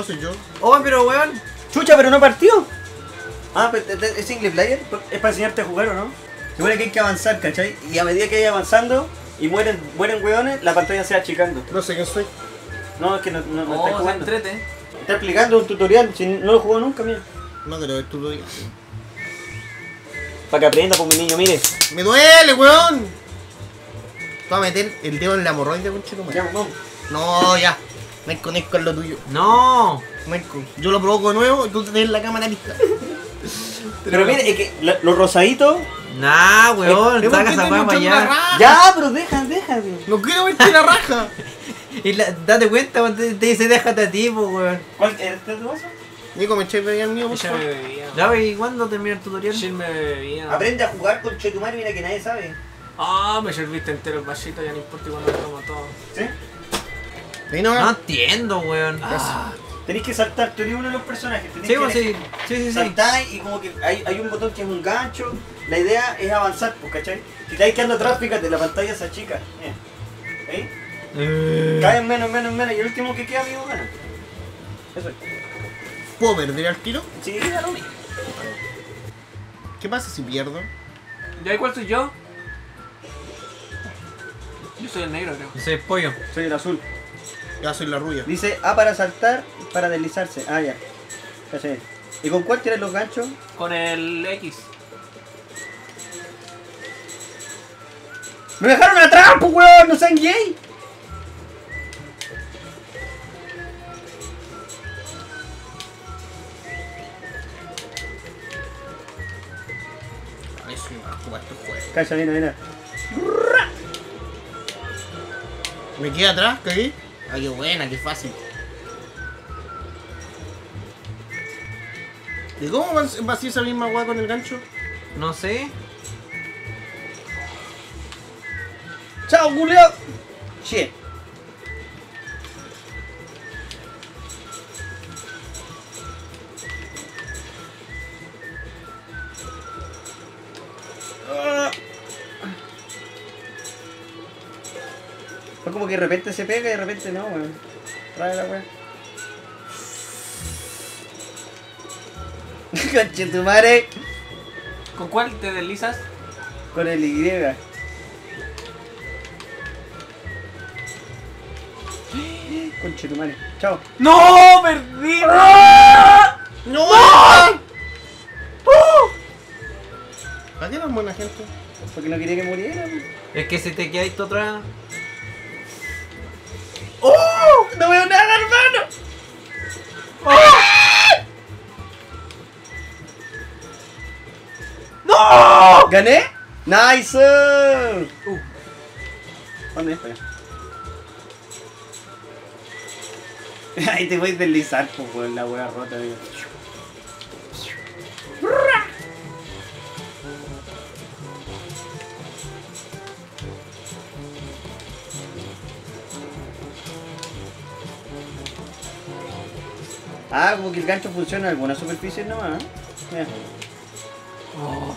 No soy yo. Oh, pero weón. Chucha, pero no partió. Ah, pero es single player. Es para enseñarte a jugar, ¿o no? Se supone que hay que avanzar, ¿cachai? Y a medida que vayas avanzando y mueren weones, la pantalla se va achicando. No sé quién soy. No, es que no está jugando. Entrete. Está explicando un tutorial, si no lo jugó nunca, mira. No creo que tú lo digas. Para que aprenda con mi niño, mire. ¡Me duele, weón! Te voy a meter el dedo en la hemorroide, conchito, man. Ya, no, ya. Marco, Nesco es lo tuyo. No. Marco, yo lo provoco de nuevo y tú tenés la cámara lista. Pero mire, es que los rosaditos. Nah, weón, saca esa para allá. Ya, pero déjame. No quiero verte la raja. Y date cuenta cuando te dice déjate a ti, weón. ¿Cuál es este vaso? Nico, me eché bebida el mío, por favor. Ya, ¿y cuándo termina el tutorial? Sí, me bebía. Aprende a jugar con Chetumar, mira que nadie sabe. Ah, me serviste entero el vasito, ya no importa cuando lo tomo todo. ¿Sí? No entiendo, weón. Tenés que saltar, tú eres uno de los personajes. Tenés sí. Saltar y como que hay un botón que es un gancho. La idea es avanzar, pues, ¿cachai? Si te vas quedando atrás, fíjate, la pantalla se achica. ¿Ahí? Caen menos. Y el último que queda, amigo, gana. Eso es. ¿Puedo perder al tiro? Sí, ya lo vi. ¿Qué pasa si pierdo? ¿Ya cuál soy yo? Yo soy el negro, creo. Yo soy el pollo. Soy el azul. Ya soy la rubia. Dice A para saltar, para deslizarse. Ah, ya. ¿Cachai? ¿Y con cuál tienes los ganchos? Con el X. ¡Me dejaron atrás, pues, weón! ¡No sean gay! Ay, soy más jugar este juego. Calla, viene. ¿Me quedé atrás? ¿Qué? Ay, qué buena, qué fácil. ¿Y cómo va a ser esa misma weá con el gancho? No sé. ¡Chao, culiao! Shit. Fue como que de repente se pega y de repente no, weón. Trae la weón. Conchetumare. ¿Con cuál te deslizas? Con el Y. Conchetumare, chao. ¡No! ¡Perdí! ¡No! ¿Para qué eran buena gente? Porque no quería que muriera. Es que se te queda esto atrás. ¡Oh! ¡No veo nada, hermano! Oh. ¡Ah! ¡No! ¿Gané? ¡Nice! ¿Dónde es? Ahí te voy a deslizar, pues, la hueá rota, amigo. Ah, como que el gancho funciona en algunas superficies nomás, ¿eh? Mira. Oh.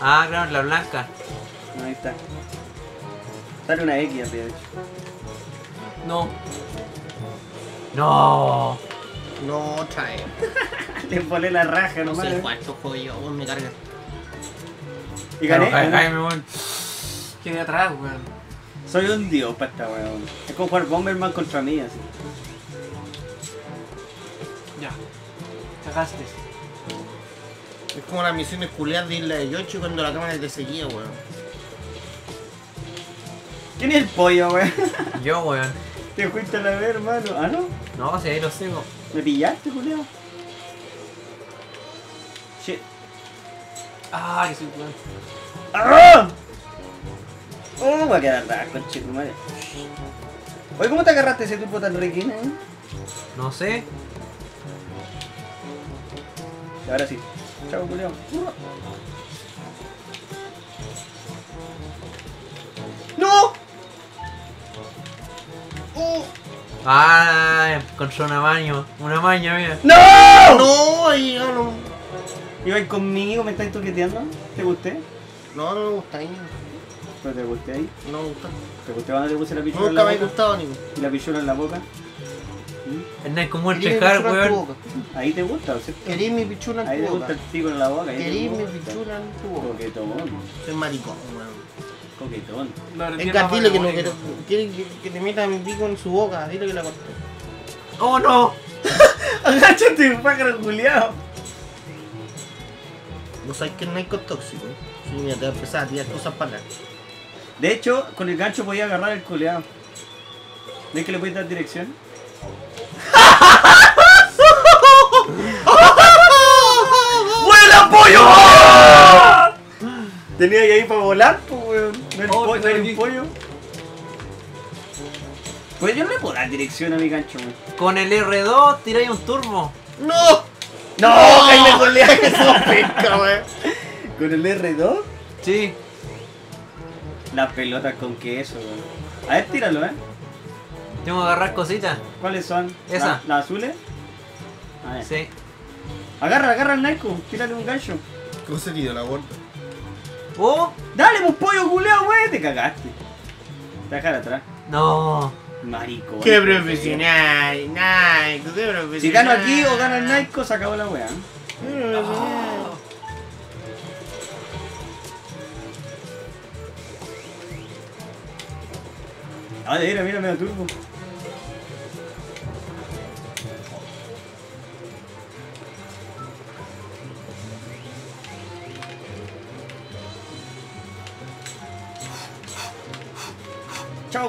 Ah, claro, la blanca. Ahí está. Sale una X arriba, de hecho. No, trae. Le volé la raja nomás. No sé cuánto juego yo, vos me cargas. ¿Y gané? Cállame, weón. Quedé atrás, weón. Soy un dios para esta weón. Es como jugar Bomberman contra mí, así. Ya. Cagaste. Es como las misiones culiadas de Isla de Yoshi cuando la cámara te seguía, weón. ¿Quién es el pollo, weón? Yo, weón. Te fuiste a la vez, hermano. ¿Ah, no? No, si ahí lo sigo. ¿Me pillaste, culiado? Shit. Ah, que soy un weón. ¡Ah! Oh, va a quedar la conchita, madre. Oye, ¿cómo te agarraste ese tubo tan riquín, eh? No sé. Y ahora sí. Chao, culiao. ¡No! ¡Oh! Ah, encontró una maña, mira. ¡No! ¡No! Yo no. ¿Ibais conmigo? ¿Me estáis toqueteando? ¿Te gusté? No, no me gustáis. ¿Pero te gusté ahí? No me gustó. ¿Te gustó cuando te puse la pichula en la boca? Nunca me ha gustado, Nico. ¿Y la pichula en la boca? Hernán, ¿cómo el checar, weón? Ahí te gusta, ¿cierto? Querís mi pichula en tu boca. Ahí te gusta el pico en la boca. Querís mi pichula en tu boca. Coquetón. Soy maricón, weón. Coquetón. Edgar, dile que no quiere que te meta mi pico en su boca. Dile que la corté. ¡Oh, no! ¡Agáchate, pájaro culiao! Vos sabés que el narco es tóxico. Sí, mira, te va a empezar a tirar cosas para acá. De hecho, con el gancho podía agarrar el culeado. ¿Ves que le puedes dar dirección? ¡Vuela, pollo! Tenía que ir para volar, pues, weón. No era un pollo. Pues yo no le puedo dar dirección a mi gancho, weón. Con el R2 tiráis un turbo. ¡No! ¡No! ¡Cállate con el que sos pesca, weón! ¿Con el R2? Sí. Las pelotas con queso, weón. A ver, tíralo, Tengo que agarrar cositas. ¿Cuáles son? ¿Esas? ¿Las azules? A ver. Sí. Agarra, agarra el narco. Tírale un gancho. ¿Cómo se tira la vuelta? ¡Oh! ¡Dale, un pollo culeo, weón! Te cagaste. Te dejar atrás. No. Maricón. ¡Qué profesional! ¡Narco, qué profesional! Si gano aquí o gano el narco, se acabó la weá. ¡Oh! Ah, mira, mira, medio turbo. Chao,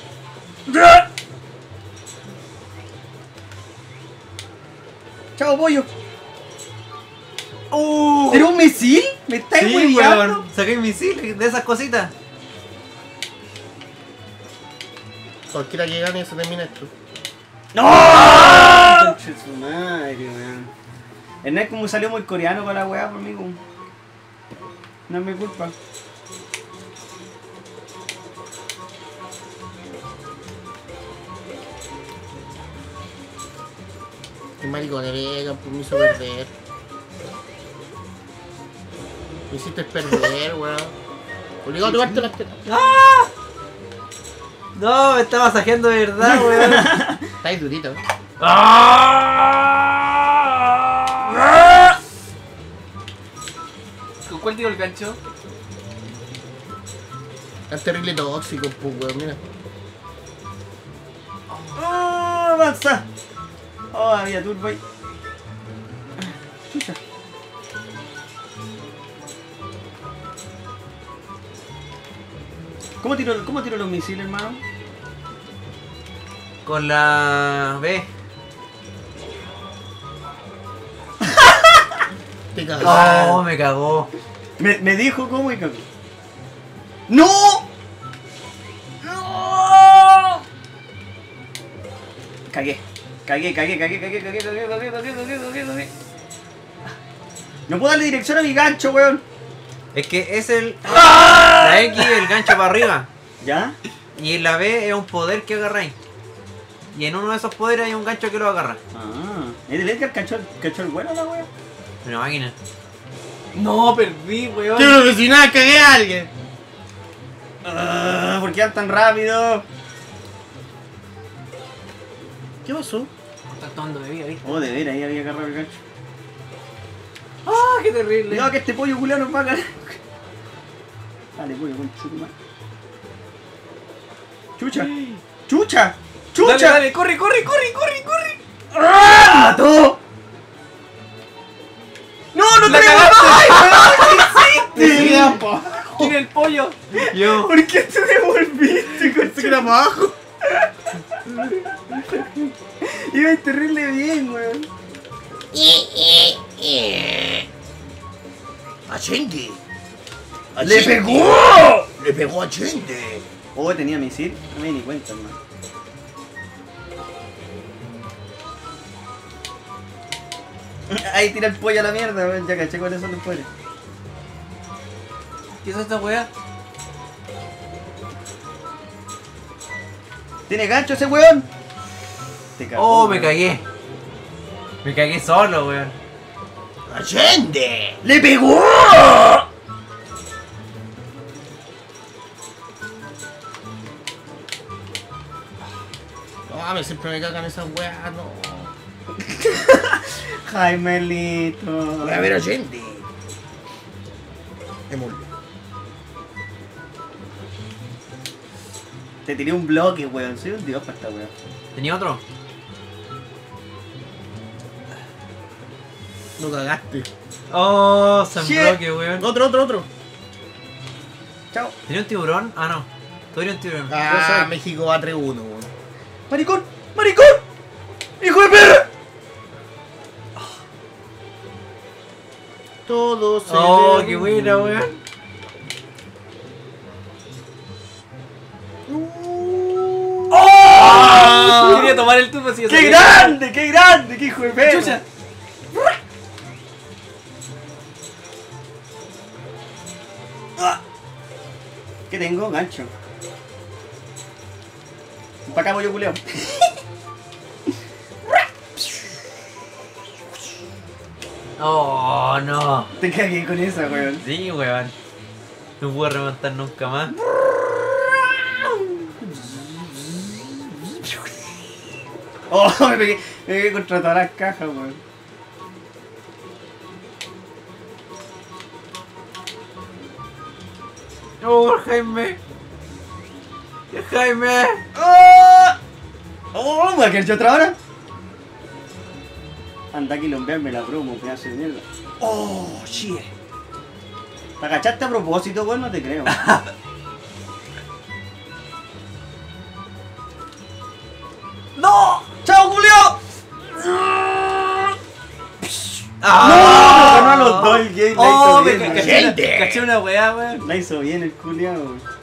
Chao, pollo. ¿Era un misil? ¿Me estáis hueviando? Saqué un misil de esas cositas. Cualquiera que gane se termina esto. ¡No! ¡Concha su madre, weón! Hernán, como salió muy coreano para la weá por mí, como... No es mi culpa. Qué maricón eres, pues me hizo perder. Me hiciste perder, weón. Obligado a tocarte las tetas. ¡Ah! No, me está masajeando de verdad, weón. Está ahí durito. ¿Con cuál tiro el gancho? Está terrible tóxico, pues, weón, mira. ¡Ah! ¡Avanza! ¡Oh, había turbo ahí! ¡Chucha! ¿Cómo tiro los misiles, hermano? Con la B. Te cagó. Oh, me cagó. Me dijo cómo y cagó. ¡No! ¡No! Cagué. No puedo darle dirección a mi gancho, weón. Es que es el... La X el gancho para arriba. ¿Ya? Y la B es un poder que agarráis. Y en uno de esos poderes hay un gancho que lo agarra. Ah, ¿es el Edgar cachó el bueno la wea? Una máquina. No, perdí, weón. ¡Qué profesional, cagué a alguien! ¿Por qué van tan rápido? ¿Qué pasó? Está tomando bebida, ¿viste? Oh, de veras, ahí había agarrado el gancho. ¡Ah, qué terrible! No, que este pollo culero nos va a ganar. Dale, pollo, con chupa. ¡Chucha! Sí. ¡Chucha! ¡Chucha! Dale, dale, corre. ¡Ah! ¡Mató! ¡No, no te cagaste! ¡Ay, qué hiciste! ¡Tira el pollo! Yo. ¿Por qué te devolviste con tu grama abajo? Iba terrible bien, weón. ¡Achente! ¡Le pegó! ¡Le pegó a Achente! Oh, tenía misil. No me di ni cuenta, hermano. Ahí tira el pollo a la mierda, weón. Ya caché cuáles son los pollos. ¿Qué es esta weá? ¿Tiene gancho ese weón? Te cagó, oh, weón. Me cagué. Me cagué solo, weón. ¡Allende! ¡Le pegó! No, siempre me cagan esas weas, no. Jaimelito. Voy a ver Allende. Emulio. Te tiré un bloque, weón. Soy un dios para esta weón. ¿Tenía otro? No cagaste. Oh, se bloque, weón. Otro. Chao. ¿Tenía un tiburón? Ah, no. Todavía un tiburón. Ah, México va 3-1, weón. ¡Maricón! ¡Maricón! ¡Hijo de perra! Todos se... Oh, qué buena, weón. ¡Oh! Quería tomar el tubo así. ¡Qué grande! ¡Qué grande! ¡Qué hijo de perra! ¡Chucha! ¿Qué tengo? Gancho. Pa' acá voy yo, culeo. Oh, no. Te cagué con esa, weón. Sí, weón. No puedo remontar nunca más. Oh, me pegué contra todas las cajas, weón. Oh, Jaime. ¡Jaime! ¡Oh! ¡Oh! ¿Me ha hecho otra hora? Anda aquí, lombearme la promo, pedazo de mierda. ¡Oh, shit! ¿Te agachaste a propósito, weón? No te creo. ¡No! ¡Chao, Julio! ¡Ah! ¡No! ¡Ganó a los dos el game! ¡Oh, me caché una weá, weón! La hizo bien el Julio, weón.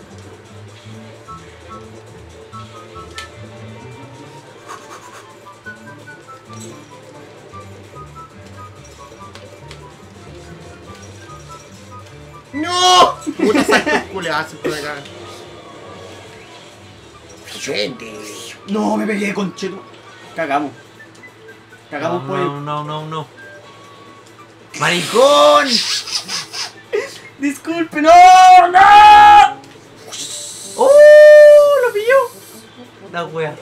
¡No! Puta, salto culeazo por acá. ¡Gente! ¡No! ¡Me pegué, conchetu! Cagamos. Cagamos por el... No. ¡Maricón! ¡Disculpe! ¡No! ¡Oh! ¡Lo pilló! La wea.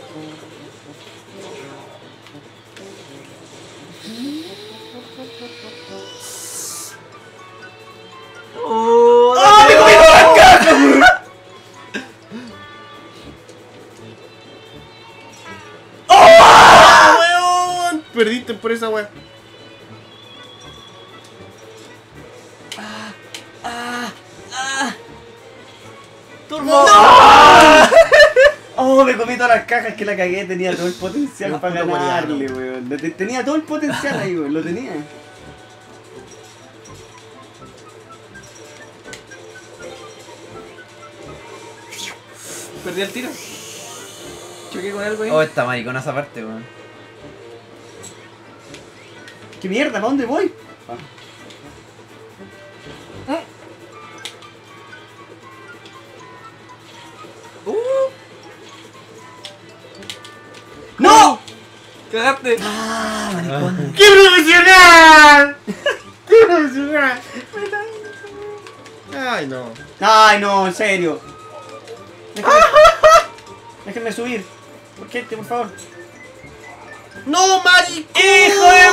¡Oh! ¡Ah! ¡Me comí todas las cajas, weón! ¡Oh! ¡Weón! Perdiste por esa weón. ¡Turbo! ¡No! ¡Oh! Me comí todas las cajas, que la cagué. Tenía todo el potencial no, para ganarle, weón. Tenía todo el potencial ahí, weón. Lo tenía. Perdí el tiro. Choqué con algo ahí. Oh, esta maricona esa parte, weón. ¡Qué mierda! ¿Para dónde voy? Ah. ¡No! ¡Cagaste! ¡Ah, maricona! ¡Qué profesional! ¡Qué profesional! ¡Ay, no! ¡Ay, no! ¡En serio! Déjenme subir. ¿Por qué? Por favor. ¡No, maricón! ¡Hijo de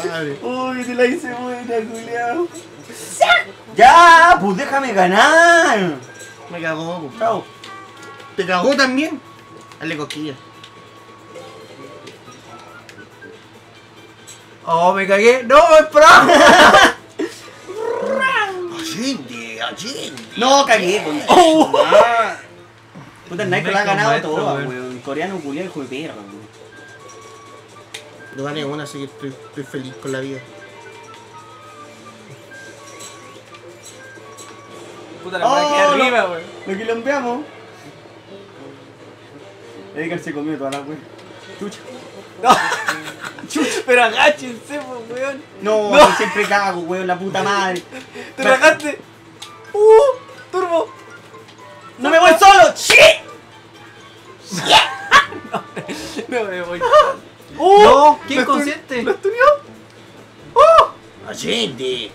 madre! ¡Uy, te la hice buena, culiao! ¡Ya! ¡Pues déjame ganar! Me cagó, chao. ¿Te cagó también? Dale cosquillas. ¡Oh, me cagué! ¡No, me esperaba! Allende. No, cagué. Oh. Ah. Puta, el Nike lo ha ganado esto, todo, weón. Coreano culiao, hijo de perra, weón. No gané una, así que estoy feliz con la vida. Puta, la weá aquí arriba, weón. Lo quilombeamos. Edgar se comió toda la weón. Chucha. No. Chucha, pero agáchense, pues, weón. No, no. Siempre cago, weón, la puta madre. Te rajaste. Turbo. No me voy solo. Shit. No me voy. No, qué inconsciente. ¿Lo estudió? Allende.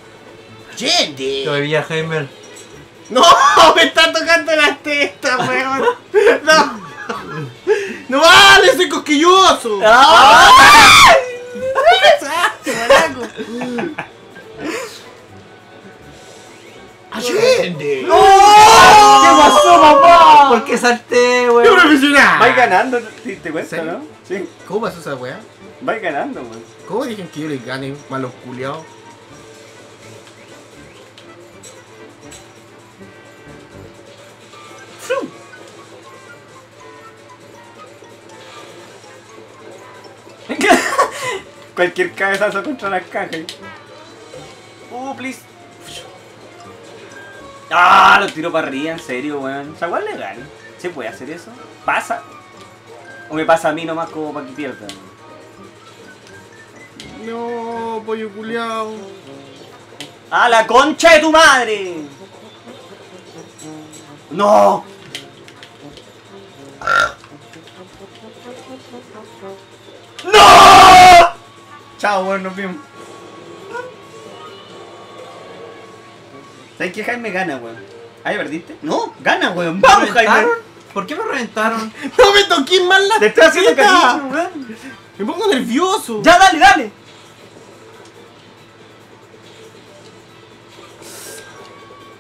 Allende. Todavía Heimer. No, me está tocando las testas, weón. No. ¡No vale! ¡Soy cosquilloso! ¡Ay! ¡Qué maraco! ¡Allende! ¡No! ¿Qué pasó, papá? ¿Por qué salté, weón? ¡Qué profesional! Vais ganando, te cuesta, ¿no? Sí. ¿Cómo pasó esa weá? Vais ganando, weón. ¿Cómo dicen que yo les gane, malos culiados? Cualquier cabezazo contra las cajas. Please. Ah, lo tiro para arriba, en serio, weón. O sea, igual legal. ¿Se puede hacer eso? ¿Pasa? ¿O me pasa a mí nomás como para que pierda? No, pollo culiao. ¡A la concha de tu madre! ¡No! Chao, weón, nos vimos. ¿Sabes qué? Jaime gana, weón. ¿Ah, ya perdiste? No, gana, weón. ¡Vamos, Jaime! ¿Por qué me reventaron? ¡No me toqué más la teta! ¡Te estoy haciendo cariño, weón! ¡Me pongo nervioso! ¡Ya, dale, dale!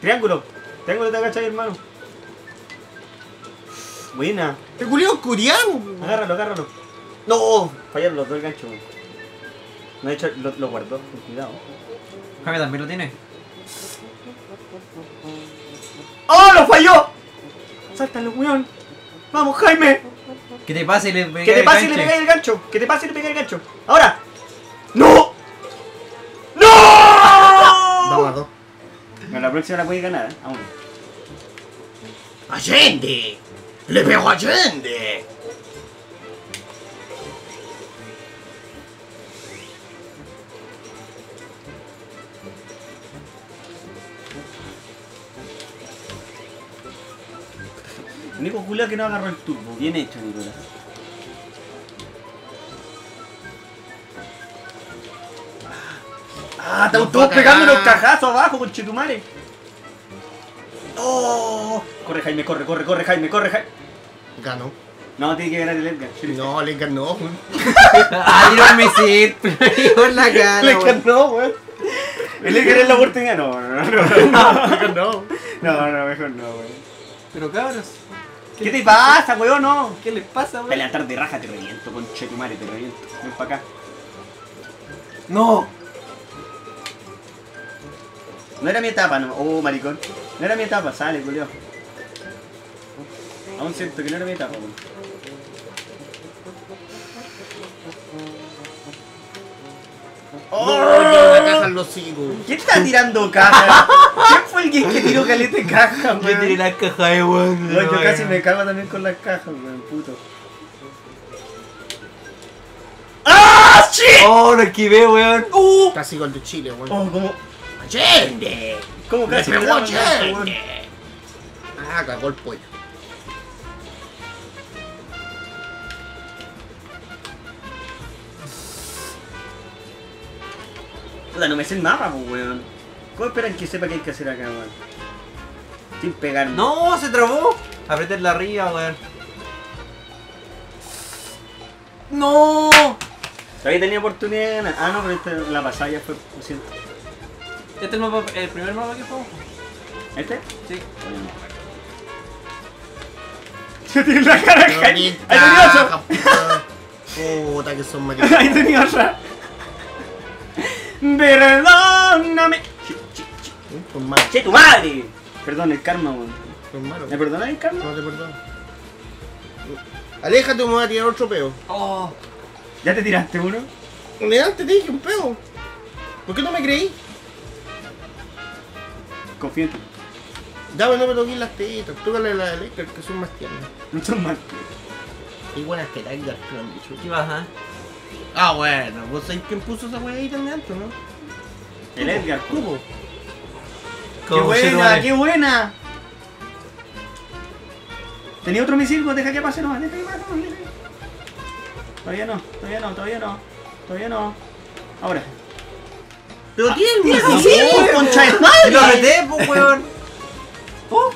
Triángulo. Triángulo te agachas, hermano. Buena. ¡Te culeo curiado, weón! Agárralo, agárralo. ¡No! Fallaron los dos el gancho, weón. No, de hecho, lo guardó, con cuidado. Jaime también lo tiene. ¡Oh, lo falló! ¡Sáltalo, weón! ¡Vamos, Jaime! Que te pase y le pegáis el gancho. Que te pase y le pegáis el gancho. ¡Ahora! ¡No! ¡No! No, guardó. No, la próxima la puede ganar, ¿eh? Aún. ¡Allende! ¡Le pego a Allende! Nico Julia que no agarró el turbo. Bien hecho, Nicolás. ¡Ah! ¡Estamos todos pegando los cajazos abajo, conchetumare! ¡Oh! Corre, Jaime, corre, corre, corre, Jaime, corre, Jaime. Ganó. No, tiene que ganar el Edgar. No, el Edgar no, weón. ¡Iron Misil! ¡Con la cara! ¡El Edgar no, weón! El Edgar es la oportunidad. No, no, no, no. No, no, mejor no, weón. Pero cabros, ¿qué te pasa, weón? No, ¿qué les pasa, weón? Para levantar de raja te reviento, conchetumare, te reviento. Ven para acá. ¡No! No era mi etapa, no. Oh, maricón. No era mi etapa, sale, culeo. Aún siento que no era mi etapa, weón. ¡Oh! La caja lo sigo. ¿Quién está tirando caja? ¿Quién fue el que tiró caleta de caja, weón? Yo tiré las cajas de weón. No, yo casi me cago también con las cajas, weón, puto. ¡Ah! ¡Shit! ¡Oh, lo esquivé, weón! Casi gol de Chile, weón. ¡Oh, cómo! ¡Allende! ¿Cómo casi me daban Allende? Weón. Ah, cagó el pollo. No me sé el mapa, pues, weón. ¿Cómo esperan que sepa qué hay que hacer acá, weón? Sin pegarme. ¡No! ¡Se trabó! Apretarla arriba, weón. ¡No! Todavía tenía oportunidad de ganar. Ah, no, pero esta, la pasada ya fue, lo siento. ¿Este es el mapa, el primer mapa que jugamos? ¿Este? Sí. Se tiene la cara. ¡Ahí tenía otra! ¡Puta que son maridos! ¡Ahí tenía otra! Perdóname. Che, tu madre. Perdón, el karma, weón. ¿Me perdonas el karma? No te perdono. Aléjate o me voy a tirar otro peo. Oh. ¿Ya te tiraste uno? Antes te dije un peo. ¿Por qué no me creí? Confío en ti. Ya, pero no me toqué las tetas. Tócale las de Electra, que son más tiernas. No son más tiernas. Qué buenas que tengas, Chrome. ¿Qué pasa? Ah, bueno, vos sabés quién puso esa wea ahí también antes, ¿no? El Edgar. ¿Cómo? ¡Qué buena! ¡Qué buena! Tenía otro misil, pues deja que pase nomás, deja que pase nomás. Todavía no. Ahora. ¡Pero tiene el misil! ¡Concha de madre! ¡Lo reté, pues, weón! ¡Oh!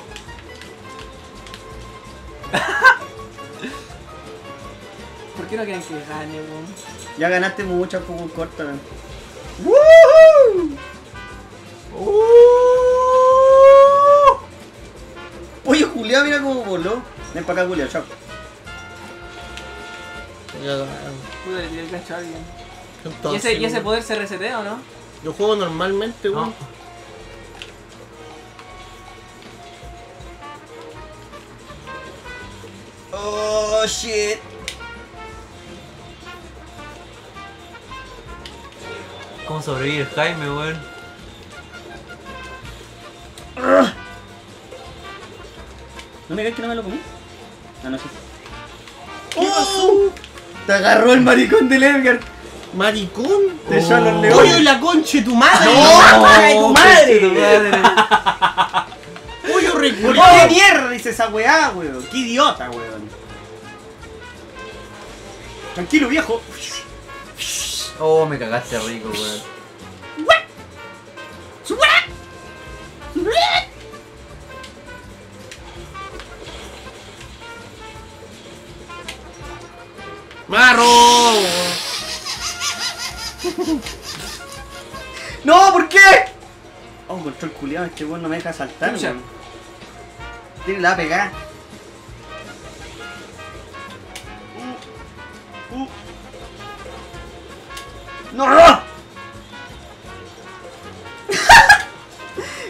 ¿Por qué no quieren que gane, weón? Ya ganaste mucho, poco corta. ¡Woohoo! Oye, Julián, mira cómo voló. Ven para acá, Julián, chao. Puta, le tiré el cacho a alguien. ¿Y ese poder se resetea o no? Yo juego normalmente, weón. No. Oh, shit. ¿Cómo sobrevive Jaime, weón? ¿No me crees que no me lo comí? Ah, no sé. Sí. ¡Oh! Te agarró el maricón del Edgar. ¿Maricón? Te echó a los leones. ¡Oye, la concha de tu madre! ¡No! ¡Tu madre! ¡Oye, recuerdo! ¡Qué mierda dice esa weá, weón! ¡Qué idiota, weón! Tranquilo, viejo. Oh, me cagaste rico, weón. ¡Marro! ¡No! ¿Por qué? Oh, control culiado, este weón no me deja saltar, weón. Tiene la pegada. ¡No!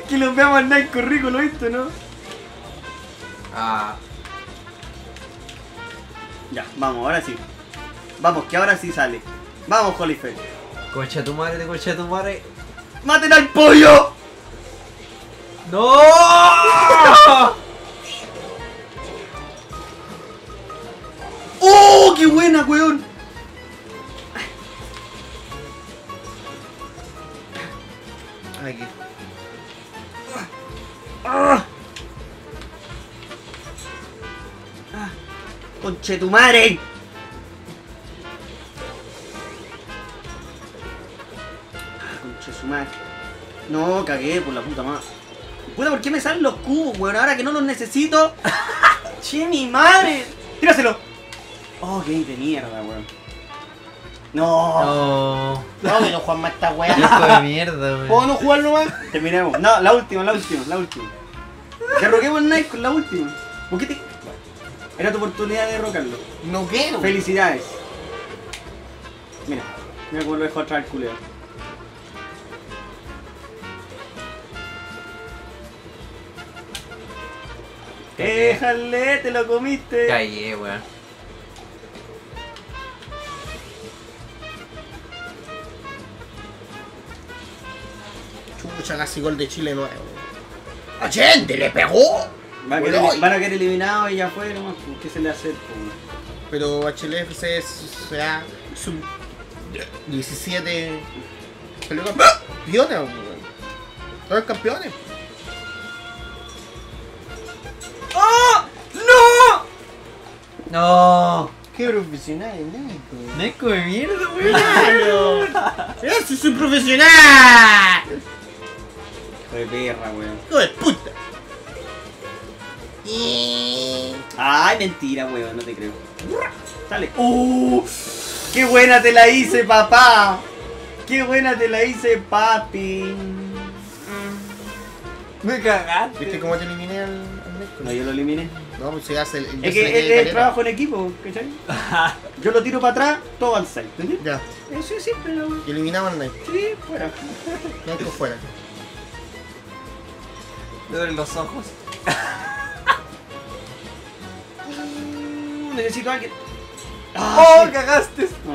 Que los veamos al Nike currículo esto, ¿no? Ah. Ya, vamos, ahora sí. Vamos, que ahora sí sale. Vamos, Holyfield. Cocha tu madre, cocha tu madre. ¡Maten al pollo! ¡No! ¡Oh, qué buena, weón! Aquí. ¡Conche tu madre! Conche su madre. No, cagué por la puta madre. Puta, ¿por qué me salen los cubos, weón? Ahora que no los necesito. ¡Che mi madre! ¡Tíraselo! Oh, qué de mierda, weón. No. No, que no juegas más esta weá. Esto de mierda, weón. ¿Puedo no jugarlo más? Terminemos. No, la última. Te roquemos el Nike con la última. ¿Por qué te...? Era tu oportunidad de derrocarlo. No quiero. Felicidades. Mira, mira cómo lo dejo atrás el culero. Déjale, te lo comiste. Callé, weón. Chucha, casi gol de Chile nuevo. ¡Allende le pegó! Van a quedar eliminados y ya fue, nomás, ¿qué se le hace? Pero HLFC será sub 17. Salió campeones, weón. Todos campeones. ¡Oh! ¡No! ¡No! ¡Qué profesional, Neko! ¡Neko de mierda, weón! ¡Eso es un profesional! ¡Hijo de perra, weón! ¡Hijo de puta! Ay, mentira, weón, no te creo. Sale. ¡Qué buena te la hice, papá! ¡Qué buena te la hice, papi! Me cagaste. ¿Viste cómo te eliminé al Neko? No, yo lo eliminé. No, pues se hace el... Es que él es trabajo en equipo, ¿cachai? Yo lo tiro para atrás, todo al side, ¿entendés? Ya. Eso es siempre lo... Y eliminamos al Neko. Sí, fuera. Neko fuera. Le duelen los ojos. Necesito a alguien. ¡Oh, sí, cagaste! No.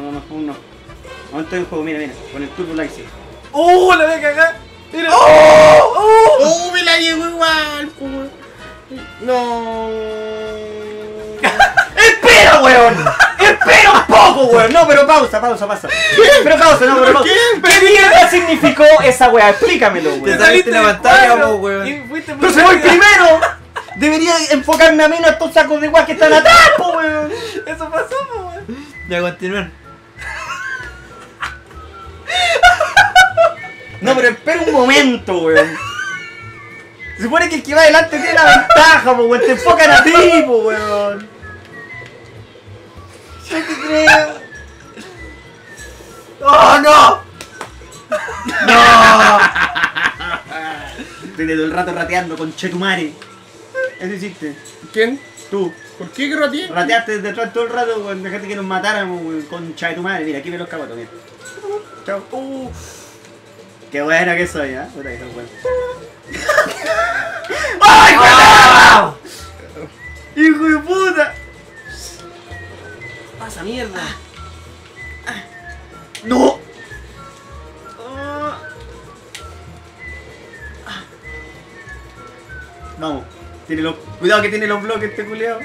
Aún estoy en juego, mira, con el turbo light. ¡Oh, la voy a cagar! ¡Mira! ¡Oh! ¡Me la llevo igual! ¡No! ¡Espera, weón! weón. No, pero pausa. ¿Pero pausa? ¿Qué mierda significó esa weá? Explícamelo, weón. Te saliste la pantalla, weón. ¡Pero se voy primero! Debería enfocarme a menos a estos sacos de weá que están atrás, weón. Eso pasó, weón. Ya, continuar. No, pero espera un momento, weón. Se supone que el que va adelante tiene la ventaja, weón. Te enfocan a ti, weón. Yo te creo. ¡Oh, no! ¡No! Estoy todo el rato rateando con Chetumare. Eso hiciste. ¿Quién? Tú. ¿Por qué que rateé? Rateaste detrás todo el rato, weón. Dejaste que nos matáramos, weón. Con Chetumare. Mira, aquí me los cagotos, mira. Chao. Qué buena que soy, ¿eh? Puta que soy bueno. ¡Ay, ¡oh! ¡Hijo de puta! ¡Pasa mierda! ¡No! Vamos, tiene los... Cuidado que tiene los bloques este culiao.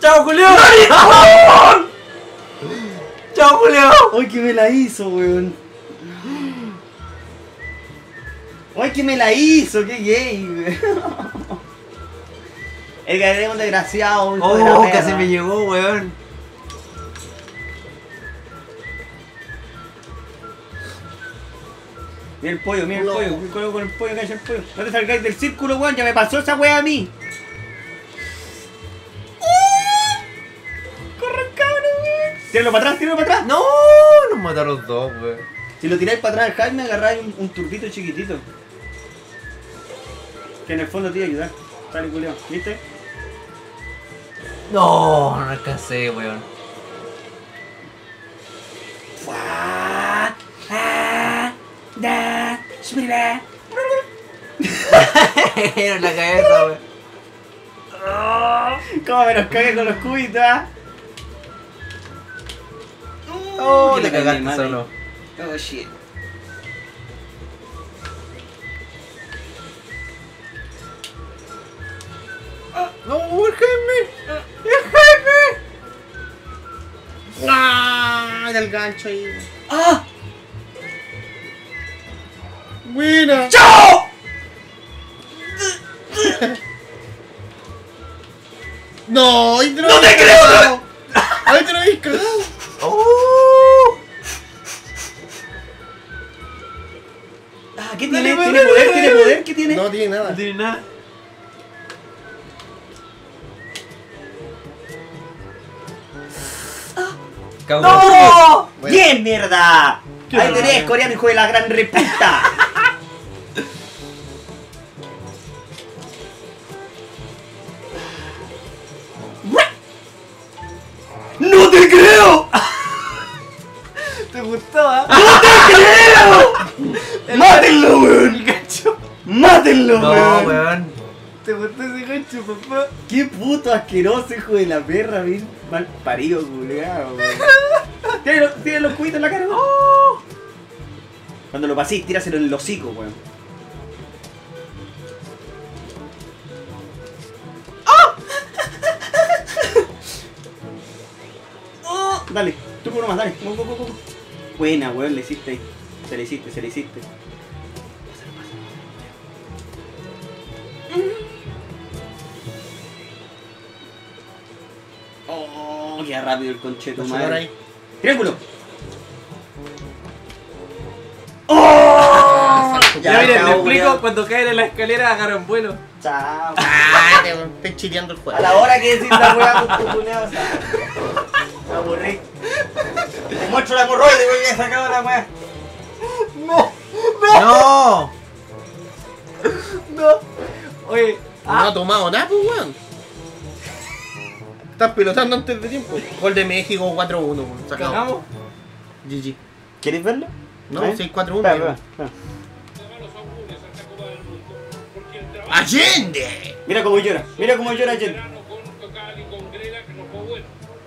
¡Chao, Julio! ¡Chao, Julio! ¡Ay, que me la hizo, weón! ¡Ay, que me la hizo! ¡Qué gay, weón! El que era un desgraciado, un ¡oh, casi me llegó, weón! Mira el pollo, mira el pollo, el pollo con el pollo, calla el pollo. No te salgáis del círculo, weón, ya me pasó esa weá a mí. ¡Corran, cabrón, weón! ¡Tíralo para atrás, tíralo para atrás! ¡No! Nos mataron los dos, weón. Si lo tiráis para atrás, Jaime, agarráis un turbito chiquitito. Que en el fondo te iba a ayudar. Dale, culiao, ¿viste? No, no alcancé, weón. Da, shmila. En la cabeza, wey. Cómo me los cagué con los cubitos, oh, te cagaste solo. Oh, shit. No, urgenme. ¡Urgenme! Ah, del gancho ahí. Ah. ¡Buena! ¡Chao! ¡No! ¡No te creo! ¡Cagado! ¡Ahí te lo habéis cagado! ¡Oh! Ah, ¿qué tiene? Dale, ¿tiene poder? ¿Tiene poder? ¿Qué tiene? No tiene nada. No tiene nada. ¡No! Bueno. ¡Bien, mierda! Ahí tenés, coreano, hijo de la gran reputa. ¡No te creo! ¿Te gustó, eh? ¡No te creo! ¡Mátenlo, weón! ¡Mátenlo, weón! No, weón. ¿Te gustó ese gancho, papá? ¡Qué puto asqueroso, hijo de la perra! Bien mal parido, culeado, weón. Tiene los cubitos en la cara, weón. Oh. Cuando lo pasís, tíraselo en el hocico, weón. Oh. Dale, tú por uno más, dale. Buena, weón, le hiciste ahí. Se le hiciste. Oh, qué rápido el concheto, madre. ¡Triángulo! ¡Oh! Ya, miren, te explico, cuando caen en la escalera agarran vuelo. Chao. Ah, te estoy chileando el juego. A la hora que decís la hueá con tu cuneado, o sea. Me aburrí. Te muestro la hemorroide, voy a sacar la hueá. No. No. No. Oye. No ha tomado nada, pues, weón. Estás pilotando antes de tiempo. Gol de México 4-1. ¿Ganamos? GG. ¿Quieres verlo? No, 6-4-1. ¡Allende! Mira cómo llora Allende.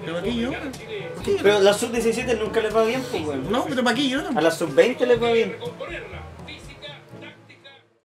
Pero aquí llora. Pero a las sub-17 nunca les va bien, pues, güey. No, pero para aquí llora. A las sub-20 les va bien.